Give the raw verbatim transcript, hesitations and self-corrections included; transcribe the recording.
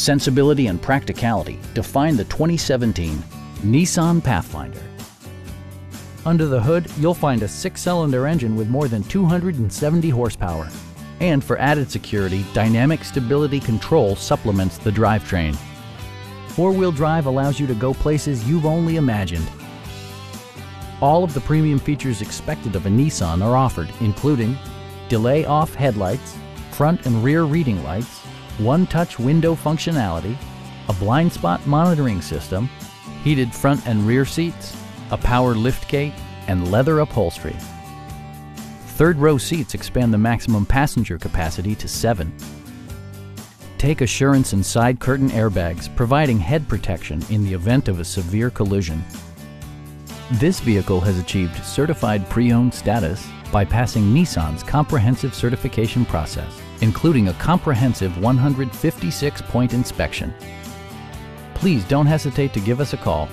sensibility, and practicality define the twenty seventeen Nissan Pathfinder. Under the hood, you'll find a six-cylinder engine with more than two hundred seventy horsepower. And for added security, dynamic stability control supplements the drivetrain. Four-wheel drive allows you to go places you've only imagined. All of the premium features expected of a Nissan are offered, including delay off headlights, front and rear reading lights, one-touch window functionality, a blind spot monitoring system, heated front and rear seats, a power liftgate, and leather upholstery. Third-row seats expand the maximum passenger capacity to seven. Take assurance in side curtain airbags, providing head protection in the event of a severe collision. This vehicle has achieved certified pre-owned status by passing Nissan's comprehensive certification process, including a comprehensive one hundred fifty-six point inspection. Please don't hesitate to give us a call.